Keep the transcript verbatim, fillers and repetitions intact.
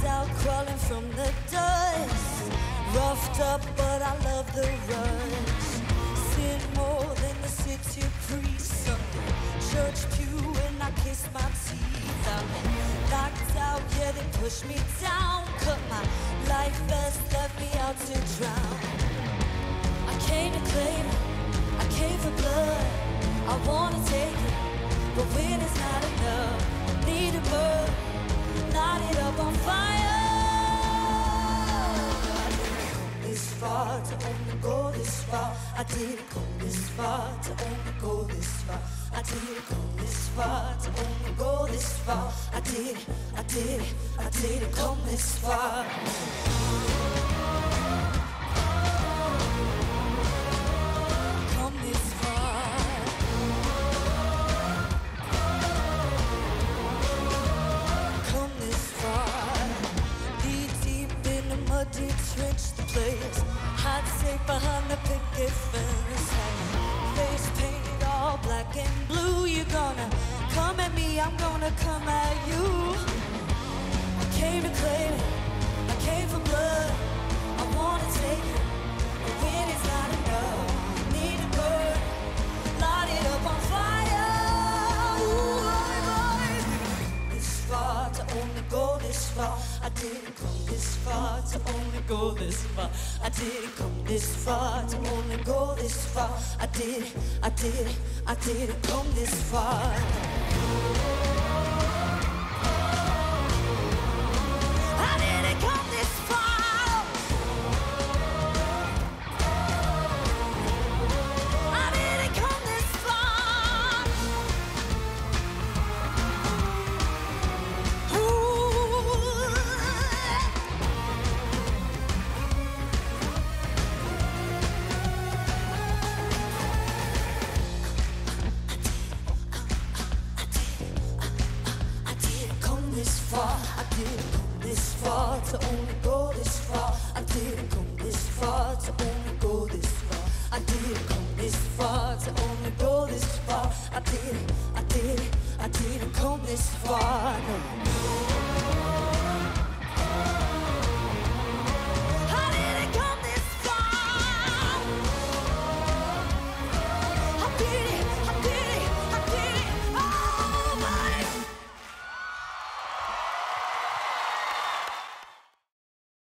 eyes out crawling from the dust. Roughed up, but I love the rush. Sin more than the city priest. Church pew and I kiss my teeth. I'm knocked out, yeah, they push me down. Cut my life vest, left me out to drown. I came to claim it, I came for blood. I wanna take it, but when it's not enough, I need a bird. Light it up on fire. I didn't come this far to only go this far. I didn't come this far to only go this far. I didn't come this far to only go this far. I did, I did, I didn't come this far. Trench the place, hide safe behind the picket fence. Face painted all black and blue. You're gonna come at me, I'm gonna come at you. I came to claim it, I came for blood. I wanna take it, but when it's not enough, I need to burn, light it up on fire. Ooh, this far to only go this far. I didn't come this far to only go this far. I didn't come this far to only go this far. I did, I did, I didn't come this far. I didn't come this far. I didn't come this far. Ooh. I didn't come this far to only go this far. I didn't come this far to only go this far. I didn't come this far to only go this far. I didn't, I didn't, I didn't come this far.